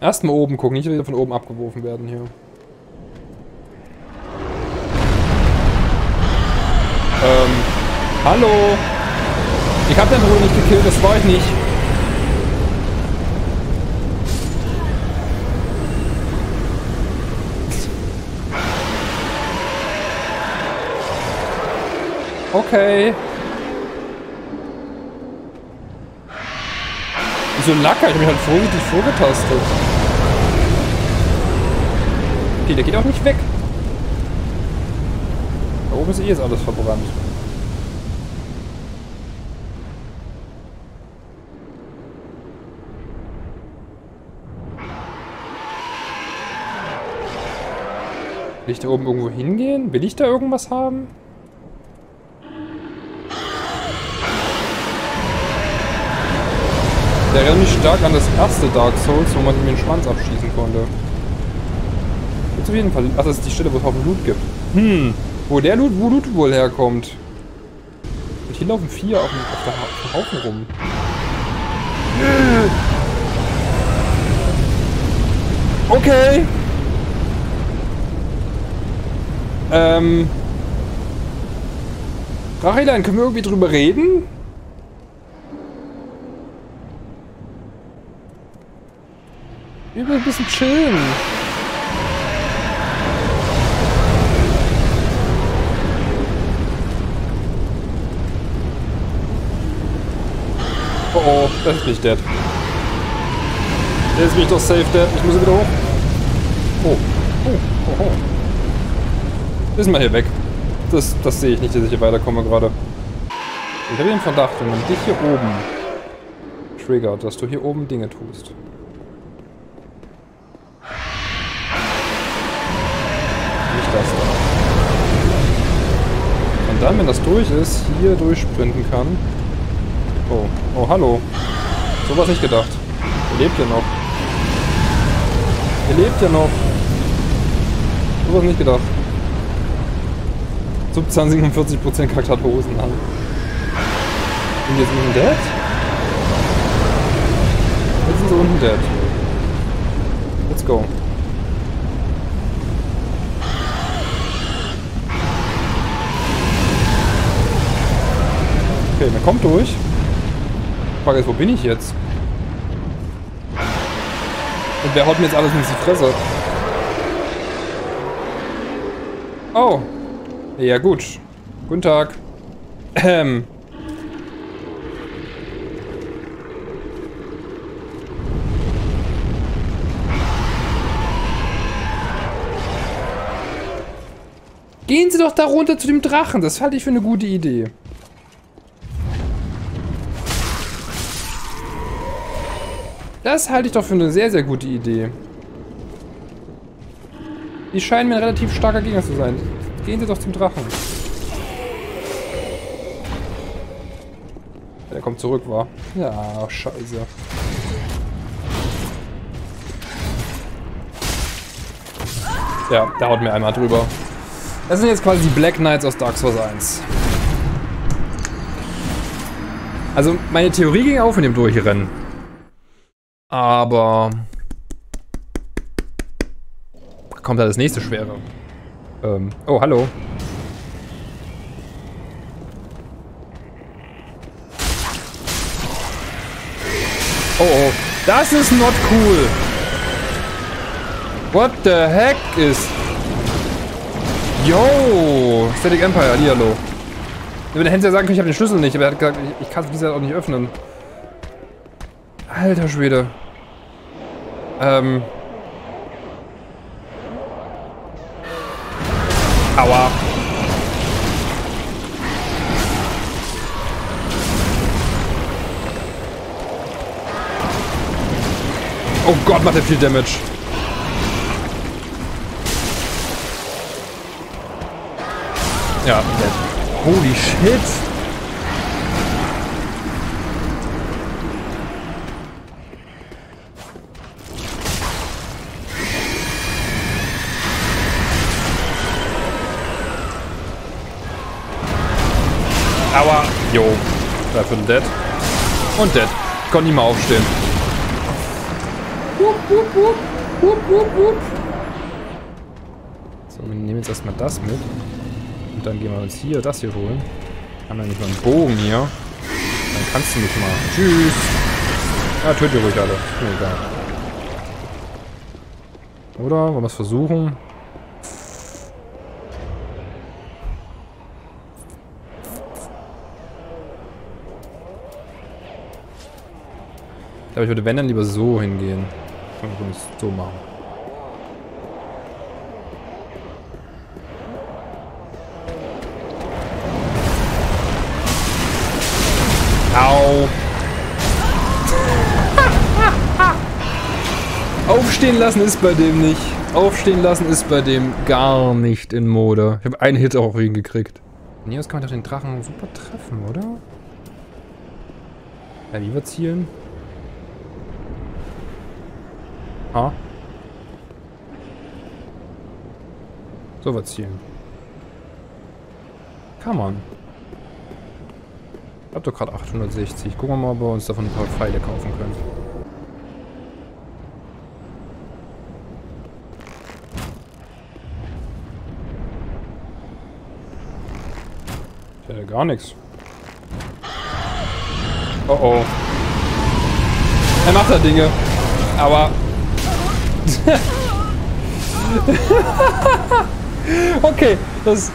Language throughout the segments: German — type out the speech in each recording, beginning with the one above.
Erstmal oben gucken, nicht wieder von oben abgeworfen werden hier. Hallo! Ich hab den Bruder nicht gekillt, das war ich nicht. Okay. So Lacker, ich hab mich halt vorsichtig vorgetastet. Okay, der geht auch nicht weg. Da oben ist eh jetzt alles verbrannt. Will ich da oben irgendwo hingehen? Will ich da irgendwas haben? Der erinnert mich stark an das erste Dark Souls, wo man ihm den Schwanz abschießen konnte. Jetzt auf jeden Fall. Ach, das ist die Stelle, wo es auch Loot gibt. Wo Loot wohl herkommt. Und hier laufen 4 auf dem Haufen rum. Okay. Rachilein, können wir irgendwie drüber reden? Übel ein bisschen chillen. Oh oh, das ist nicht dead. Der ist mich doch safe dead. Ich muss wieder hoch. Oh, oh, oh, oh. Wir sind mal hier weg. Das sehe ich nicht, dass ich hier weiterkomme gerade. Ich habe den Verdacht, wenn man dich hier oben triggert, dass du hier oben Dinge tust. Nicht das da. Und dann, wenn das durch ist, hier durchsprinten kann. Oh, oh, hallo. So was nicht gedacht. Ihr lebt ja noch. Ihr lebt ja noch. So was nicht gedacht. Substanz 47% kackt hat Hosen an. Sind jetzt unten dead? Jetzt sind sie unten dead. Let's go. Okay, man kommt durch. Die Frage ist, wo bin ich jetzt? Und wer haut mir jetzt alles in die Fresse? Oh! Ja gut. Guten Tag. Gehen Sie doch da runter zu dem Drachen. Das halte ich für eine gute Idee. Das halte ich doch für eine sehr, sehr gute Idee. Die scheinen mir ein relativ starker Gegner zu sein. Gehen Sie doch zum Drachen. Der kommt zurück, war. Ja, scheiße. Ja, da haut mir einmal drüber. Das sind jetzt quasi die Black Knights aus Dark Souls 1. Also, meine Theorie ging auf mit dem Durchrennen. Aber... kommt da das nächste Schwere. Oh, hallo. Oh, oh. Das ist not cool. What the heck is... Yo! Static Empire, hallo. Wenn der Händler sagen können, ich habe den Schlüssel nicht, aber er hat gesagt, ich kann diese auch nicht öffnen. Alter Schwede. Aua. Oh Gott, macht er viel Damage. Ja, holy shit. Aua. Jo. Dafür ein Dead. Und Dead. Konnte nicht mal aufstehen. So, wir nehmen jetzt erstmal das mit. Und dann gehen wir uns hier das hier holen. Haben wir nicht mal einen Bogen hier? Dann kannst du mich mal. Tschüss. Ja, töte ruhig alle. Ist mir egal. Oder? Wollen wir es versuchen? Ich glaube, ich würde wenn dann lieber so hingehen. Kann man es so machen. Au! Aufstehen lassen ist bei dem nicht. Aufstehen lassen ist bei dem gar nicht in Mode. Ich habe einen Hit auch auf ihn gekriegt. Von hier aus kann man doch den Drachen super treffen, oder? Ja, wie wir zielen? Ha? So was zielen. Kann man. Ich hab doch gerade 860. Gucken wir mal, ob wir uns davon ein paar Pfeile kaufen können. Ich hätte gar nichts. Oh oh. Er macht da Dinge. Aber... okay, das...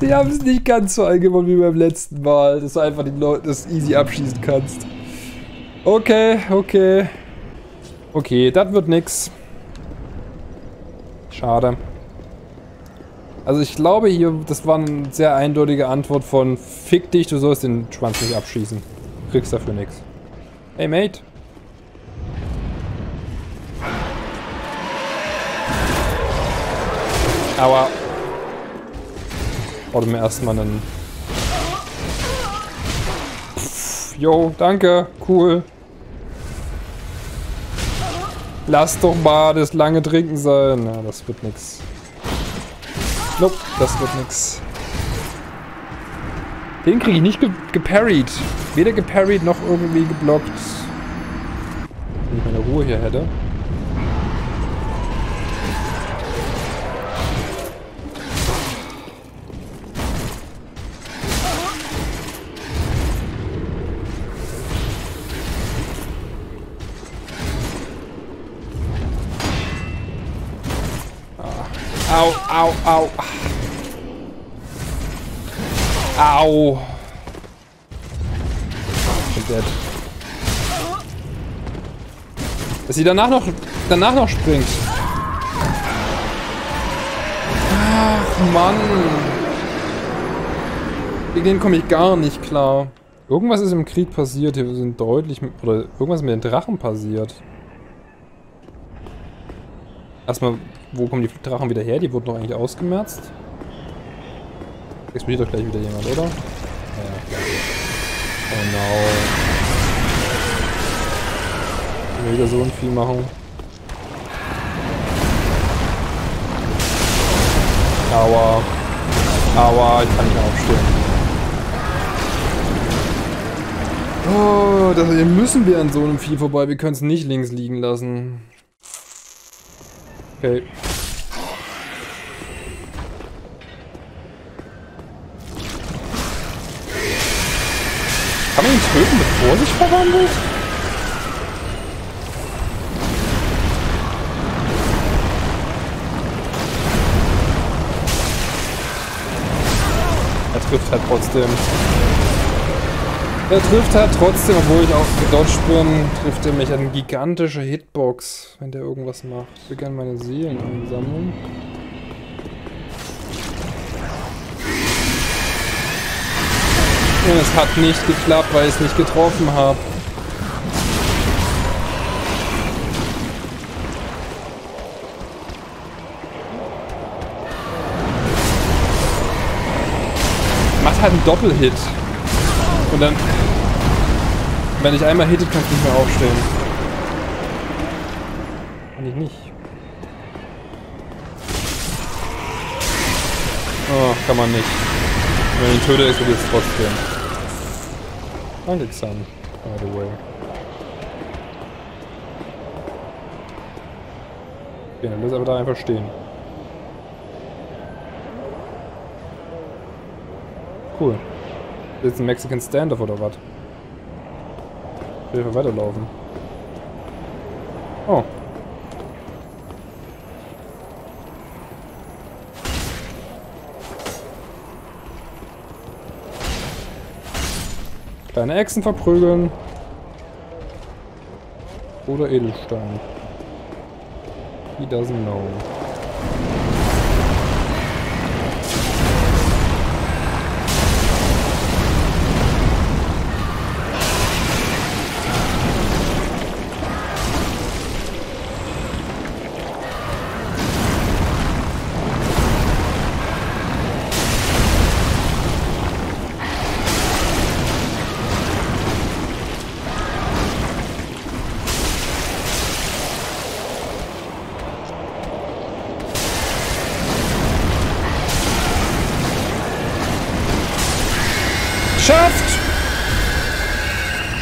Die haben es nicht ganz so eingebaut wie beim letzten Mal, dass du einfach den Leuten das easy abschießen kannst. Okay, okay. Okay, das wird nix. Schade. Also ich glaube hier, das war eine sehr eindeutige Antwort von fick dich, du sollst den Schwanz nicht abschießen. Kriegst dafür nichts. Hey, Mate. Aua. Oder mir erstmal einen... Jo, danke. Cool. Lass doch mal das lange Trinken sein. Na, das wird nix. Nope, das wird nix. Den kriege ich nicht geparried. Weder geparried noch irgendwie geblockt. Wenn ich meine Ruhe hier hätte. Au, au, au. Au. Dass sie danach noch springt. Ach, Mann. Gegen den komme ich gar nicht klar. Irgendwas ist im Krieg passiert. Hier sind deutlich... Oder irgendwas mit den Drachen passiert. Erstmal... Wo kommen die Drachen wieder her? Die wurden doch eigentlich ausgemerzt. Explodiert doch gleich wieder jemand, oder? Ja. Oh no. Wieder so ein Vieh machen. Aua. Aua, ich kann nicht aufstehen. Oh, das hier müssen wir an so einem Vieh vorbei. Wir können es nicht links liegen lassen. Okay. Kann man ihn töten, bevor er sich verwandelt? Er trifft halt trotzdem. Er trifft halt trotzdem, obwohl ich auch gedodged bin, trifft er mich eine gigantische Hitbox, wenn der irgendwas macht. Ich will gerne meine Seelen einsammeln. Und es hat nicht geklappt, weil ich es nicht getroffen habe. Macht halt einen Doppelhit. Und dann, wenn ich einmal hittet, kann ich nicht mehr aufstehen. Kann ich nicht. Oh, kann man nicht. Wenn ich ihn töte, explodiert es trotzdem. I did some, by the way. Okay, dann lass aber da einfach stehen. Cool. Ist jetzt ein Mexican Standoff oder was? Ich will einfach weiterlaufen. Oh. Kleine Echsen verprügeln. Oder Edelstein. He doesn't know.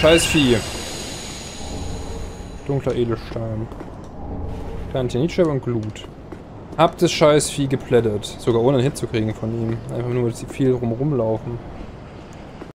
Scheiß Vieh. Dunkler Edelstein. Tantinice und Glut. Hab das Scheiß Vieh geplättet. Sogar ohne einen Hit zu kriegen von ihm. Einfach nur, dass sie viel rumlaufen.